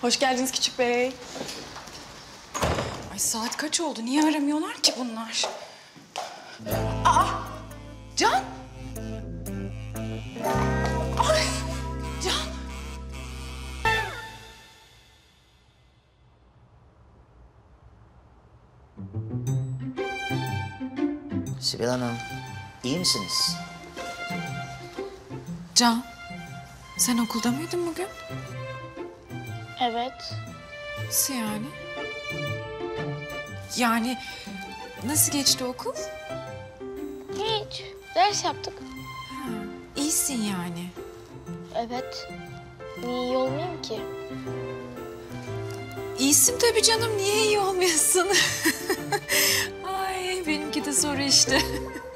Hoş geldiniz Küçük Bey. Ay saat kaç oldu? Niye aramıyorlar ki bunlar? Aa! Can! Ay! Can! Sibel Hanım, iyi misiniz? Can, sen okulda mıydın bugün? Evet. Nasıl yani? Yani nasıl geçti okul? Hiç. Ders yaptık. Ha, iyisin yani. Evet. Niye iyi olmayayım ki? İyisin tabii canım. Niye iyi olmuyorsun? Ay benimki de soru işte.